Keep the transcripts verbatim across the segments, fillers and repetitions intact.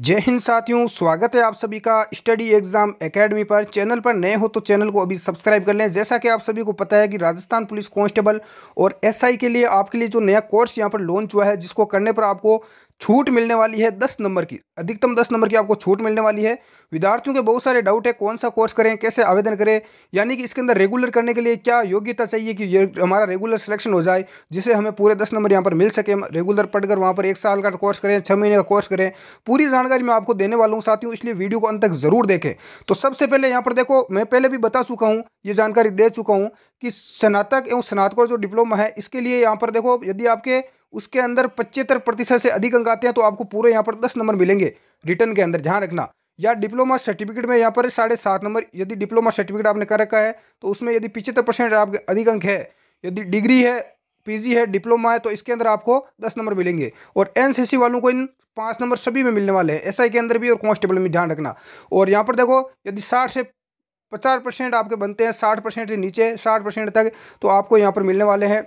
जय हिंद साथियों, स्वागत है आप सभी का स्टडी एग्जाम एकेडमी पर। चैनल पर नए हो तो चैनल को अभी सब्सक्राइब कर लें। जैसा कि आप सभी को पता है कि राजस्थान पुलिस कांस्टेबल और एसआई के लिए आपके लिए जो नया कोर्स यहां पर लॉन्च हुआ है, जिसको करने पर आपको छूट मिलने वाली है दस नंबर की, अधिकतम दस नंबर की आपको छूट मिलने वाली है। विद्यार्थियों के बहुत सारे डाउट है, कौन सा कोर्स करें, कैसे आवेदन करें, यानी कि इसके अंदर रेगुलर करने के लिए क्या योग्यता चाहिए कि ये हमारा रेगुलर सिलेक्शन हो जाए, जिससे हमें पूरे दस नंबर यहाँ पर मिल सके। रेगुलर पढ़कर वहाँ पर एक साल का कोर्स करें, छः महीने का कोर्स करें, पूरी जानकारी मैं आपको देने वाला हूँ साथियों, इसलिए वीडियो को अंत तक जरूर देखें। तो सबसे पहले यहाँ पर देखो, मैं पहले भी बता चुका हूँ, ये जानकारी दे चुका हूँ कि स्नातक एवं स्नातकोत्तर जो डिप्लोमा है, इसके लिए यहाँ पर देखो, यदि आपके उसके अंदर पचहत्तर प्रतिशत से अधिक अंक आते हैं तो आपको पूरे यहाँ पर दस नंबर मिलेंगे रिटर्न के अंदर, ध्यान रखना। या डिप्लोमा सर्टिफिकेट में यहाँ पर साढ़े सात नंबर, यदि डिप्लोमा सर्टिफिकेट आपने कर रखा है तो उसमें यदि पचहत्तर परसेंट आपके अधिक अंक है, यदि डिग्री है, पीजी है, डिप्लोमा है, तो इसके अंदर आपको दस नंबर मिलेंगे। और एनसीसी वालों को इन पाँच नंबर सभी में मिलने वाले हैं, एसआई के अंदर भी और कांस्टेबल में, ध्यान रखना। और यहाँ पर देखो, यदि साठ से पचास परसेंट आपके बनते हैं, साठ परसेंट से नीचे साठ परसेंट तक, तो आपको यहाँ पर मिलने वाले हैं।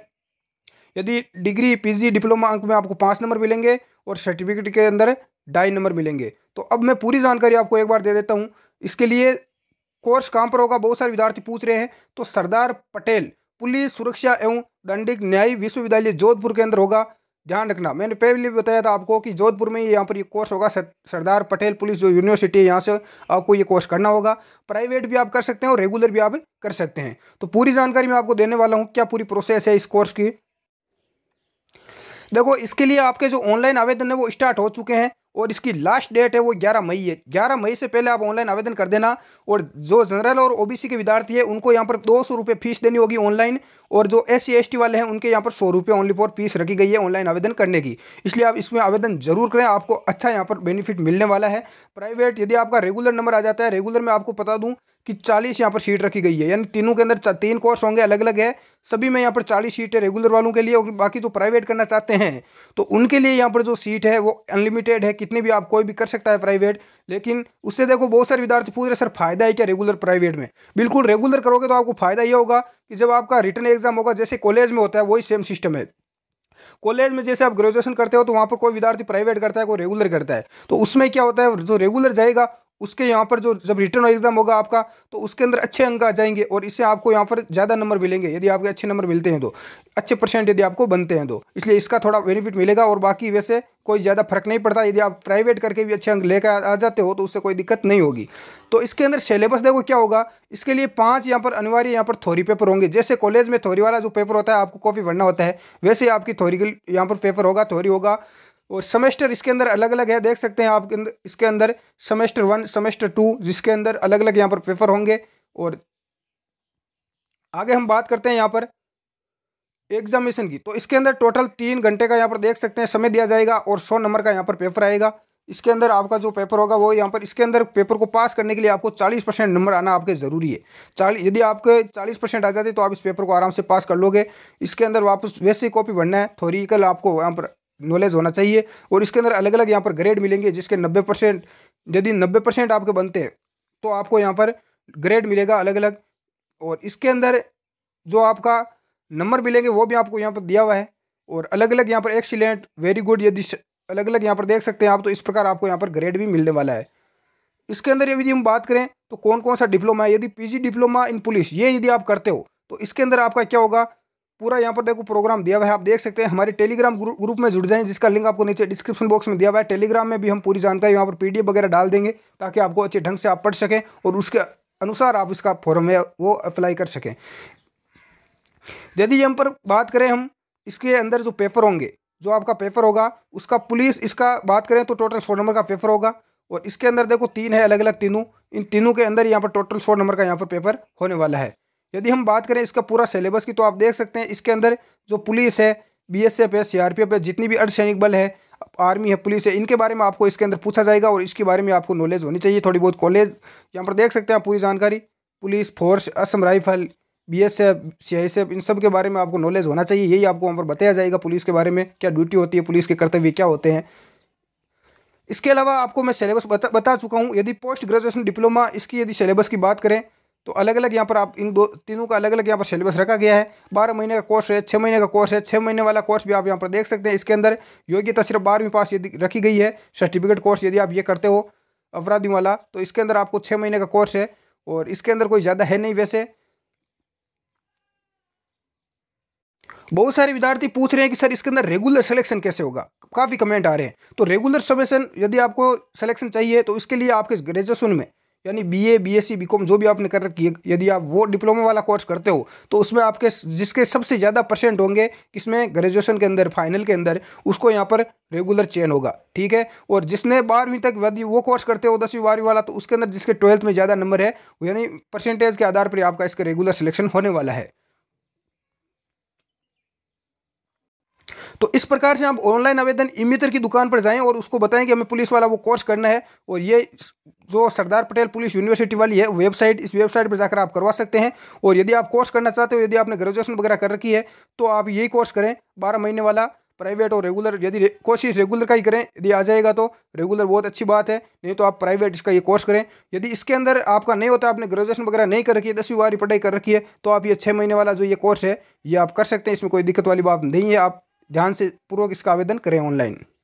यदि डिग्री, पीजी, डिप्लोमा अंक में आपको पाँच नंबर मिलेंगे और सर्टिफिकेट के अंदर ढाई नंबर मिलेंगे। तो अब मैं पूरी जानकारी आपको एक बार दे देता हूँ। इसके लिए कोर्स कहाँ पर होगा, बहुत सारे विद्यार्थी पूछ रहे हैं। तो सरदार पटेल पुलिस सुरक्षा एवं दंडिक न्याय विश्वविद्यालय जोधपुर के अंदर होगा, ध्यान रखना। मैंने पहले भी बताया था आपको कि जोधपुर में यहाँ पर ये कोर्स होगा, सरदार पटेल पुलिस जो यूनिवर्सिटी है, यहाँ से आपको ये कोर्स करना होगा। प्राइवेट भी आप कर सकते हैं और रेगुलर भी आप कर सकते हैं। तो पूरी जानकारी मैं आपको देने वाला हूँ, क्या पूरी प्रोसेस है इस कोर्स की। देखो, इसके लिए आपके जो ऑनलाइन आवेदन है वो स्टार्ट हो चुके हैं और इसकी लास्ट डेट है वो ग्यारह मई है। ग्यारह मई से पहले आप ऑनलाइन आवेदन कर देना। और जो जनरल और ओबीसी के विद्यार्थी है उनको यहाँ पर दो सौ रुपये फीस देनी होगी ऑनलाइन, और जो एस सी एस टी वाले हैं उनके यहाँ पर सौ रुपये ओनली फॉर फीस रखी गई है ऑनलाइन आवेदन करने की। इसलिए आप इसमें आवेदन जरूर करें, आपको अच्छा यहाँ पर बेनिफिट मिलने वाला है। प्राइवेट यदि आपका रेगुलर नंबर आ जाता है, रेगुलर में आपको बता दूँ कि चालीस यहाँ पर सीट रखी गई है, यानी तीनों के अंदर तीन कोर्स होंगे, अलग अलग है, सभी में यहाँ पर चालीस सीट है रेगुलर वालों के लिए। और बाकी जो प्राइवेट करना चाहते हैं तो उनके लिए यहाँ पर जो सीट है वो अनलिमिटेड है, कितनी भी आप कोई भी कर सकता है प्राइवेट। लेकिन उससे देखो, बहुत सारे विद्यार्थी पूछ रहे सर फायदा है क्या रेगुलर प्राइवेट में। बिल्कुल, रेगुलर करोगे तो आपको फायदा ये होगा कि जब आपका रिटर्न एग्जाम होगा, जैसे कॉलेज में होता है वही सेम सिस्टम है। कॉलेज में जैसे आप ग्रेजुएशन करते हो तो वहाँ पर कोई विद्यार्थी प्राइवेट करता है, कोई रेगुलर करता है। तो उसमें क्या होता है, जो रेगुलर जाएगा उसके यहाँ पर जो जब रिटर्न एग्जाम होगा आपका, तो उसके अंदर अच्छे अंक आ जाएंगे और इससे आपको यहाँ पर ज़्यादा नंबर मिलेंगे। यदि आपके अच्छे नंबर मिलते हैं तो, अच्छे परसेंट यदि आपको बनते हैं तो, इसलिए इसका थोड़ा बेनिफिट मिलेगा। और बाकी वैसे कोई ज़्यादा फर्क नहीं पड़ता, यदि आप प्राइवेट करके भी अच्छे अंक लेकर आ जाते हो तो उससे कोई दिक्कत नहीं होगी। तो इसके अंदर सिलेबस देखो क्या होगा। इसके लिए पाँच यहाँ पर अनिवार्य यहाँ पर थ्योरी पेपर होंगे। जैसे कॉलेज में थ्योरी वाला जो पेपर होता है आपको कॉपी भरना होता है, वैसे आपकी थ्योरी यहाँ पर पेपर होगा, थ्योरी होगा। और सेमेस्टर इसके अंदर अलग अलग है, देख सकते हैं आप के अंदर, इसके अंदर सेमेस्टर वन, सेमेस्टर टू, जिसके अंदर अलग अलग यहाँ पर पेपर होंगे। और आगे हम बात करते हैं यहाँ पर एग्जामिनेशन की। तो इसके अंदर टोटल तीन घंटे का यहाँ पर देख सकते हैं समय दिया जाएगा और सौ नंबर का यहाँ पर पेपर आएगा। इसके अंदर आपका जो पेपर होगा वो यहाँ पर, इसके अंदर पेपर को पास करने के लिए आपको चालीस परसेंट नंबर आना आपके ज़रूरी है। चालीस यदि आपके चालीस परसेंट आ जाते तो आप इस पेपर को आराम से पास कर लोगे। इसके अंदर वापस वैसी कॉपी भरना है, थ्योरिकल आपको यहाँ पर नॉलेज होना चाहिए। और इसके अंदर अलग अलग यहाँ पर ग्रेड मिलेंगे, जिसके नब्बे परसेंट, यदि नब्बे परसेंट आपके बनते हैं तो आपको यहाँ पर ग्रेड मिलेगा अलग अलग। और इसके अंदर जो आपका नंबर मिलेंगे वो भी आपको यहाँ पर दिया हुआ है। और अलग अलग यहाँ पर एक्सीलेंट, वेरी गुड, यदि अलग अलग यहाँ पर देख सकते हैं आप, तो इस प्रकार आपको यहाँ पर ग्रेड भी मिलने वाला है। इसके अंदर यदि हम बात करें तो कौन कौन सा डिप्लोमा है, यदि P G diploma in police ये यदि आप करते हो तो इसके अंदर आपका क्या होगा, पूरा यहाँ पर देखो प्रोग्राम दिया हुआ है। आप देख सकते हैं हमारे टेलीग्राम ग्रुप में जुड़ जाएं, जिसका लिंक आपको नीचे डिस्क्रिप्शन बॉक्स में दिया हुआ है। टेलीग्राम में भी हम पूरी जानकारी यहाँ पर पीडीएफ वगैरह डाल देंगे, ताकि आपको अच्छे ढंग से आप पढ़ सकें और उसके अनुसार आप इसका फॉर्म है वो अप्लाई कर सकें। यदि यहाँ पर बात करें हम, इसके अंदर जो पेपर होंगे, जो आपका पेपर होगा उसका पुलिस, इसका बात करें तो टोटल सौ नंबर का पेपर होगा। और इसके अंदर देखो तीन है अलग अलग, तीनों इन तीनों के अंदर यहाँ पर टोटल सौ नंबर का यहाँ पर पेपर होने वाला है। यदि हम बात करें इसका पूरा सिलेबस की तो आप देख सकते हैं इसके अंदर जो पुलिस है, बी एस एफ है, सी आर पी एफ है, जितनी भी अर्धसैनिक बल है, आर्मी है, पुलिस है, इनके बारे में आपको इसके अंदर पूछा जाएगा और इसके बारे में आपको नॉलेज होनी चाहिए थोड़ी बहुत। कॉलेज यहाँ पर देख सकते हैं आप पूरी जानकारी, police force, Assam rifle, B S F, C I S F, इन सब के बारे में आपको नॉलेज होना चाहिए। यही आपको वहाँ पर बताया जाएगा पुलिस के बारे में, क्या ड्यूटी होती है, पुलिस के कर्तव्य क्या होते हैं। इसके अलावा आपको मैं सिलेबस बता बता चुका हूँ। यदि पोस्ट ग्रेजुएशन डिप्लोमा इसकी यदि सिलेबस की बात करें तो अलग अलग यहाँ पर आप इन दो तीनों का अलग अलग यहाँ पर सिलेबस रखा गया है। बारह महीने का कोर्स है, छः महीने का कोर्स है, छः महीने वाला कोर्स भी आप यहाँ पर देख सकते हैं। इसके अंदर योग्यता सिर्फ बारहवीं पास यदि रखी गई है। सर्टिफिकेट कोर्स यदि आप ये करते हो अपराधी वाला तो इसके अंदर आपको छः महीने का कोर्स है और इसके अंदर कोई ज़्यादा है नहीं। वैसे बहुत सारे विद्यार्थी पूछ रहे हैं कि सर इसके अंदर रेगुलर सिलेक्शन कैसे होगा, काफ़ी कमेंट आ रहे हैं। तो रेगुलर सिलेक्शन यदि आपको सिलेक्शन चाहिए तो इसके लिए आपके ग्रेजुएशन में यानी बीए, बीएससी, बीकॉम जो भी आपने कर रखी है, यदि आप वो डिप्लोमा वाला कोर्स करते हो तो उसमें आपके जिसके सबसे ज़्यादा परसेंट होंगे इसमें ग्रेजुएशन के अंदर फाइनल के अंदर उसको यहाँ पर रेगुलर चयन होगा, ठीक है। और जिसने बारहवीं तक यदि वो कोर्स करते हो दसवीं बारहवीं वाला तो उसके अंदर जिसके ट्वेल्थ में ज़्यादा नंबर है यानी परसेंटेज के आधार पर आपका इसका रेगुलर सिलेक्शन होने वाला है। तो इस प्रकार से आप ऑनलाइन आवेदन इमित्र की दुकान पर जाएं और उसको बताएं कि हमें पुलिस वाला वो कोर्स करना है। और ये जो सरदार पटेल पुलिस यूनिवर्सिटी वाली है वेबसाइट, इस वेबसाइट पर जाकर आप करवा सकते हैं। और यदि आप कोर्स करना चाहते हो, यदि आपने ग्रेजुएशन वगैरह कर रखी है तो आप यही कोर्स करें, बारह महीने वाला प्राइवेट और रेगुलर। यदि रे, कोशिश रेगुलर का ही करें, यदि आ जाएगा तो रेगुलर बहुत अच्छी बात है, नहीं तो आप प्राइवेट इसका ये कोर्स करें। यदि इसके अंदर आपका नहीं होता, आपने ग्रेजुएशन वगैरह नहीं कर रखी है, दसवीं बारहवीं पढ़ाई कर रखी है तो आप ये छः महीने वाला जो ये कोर्स है ये आप कर सकते हैं। इसमें कोई दिक्कत वाली बात नहीं है, आप ध्यान से पूर्वक इसका आवेदन करें ऑनलाइन।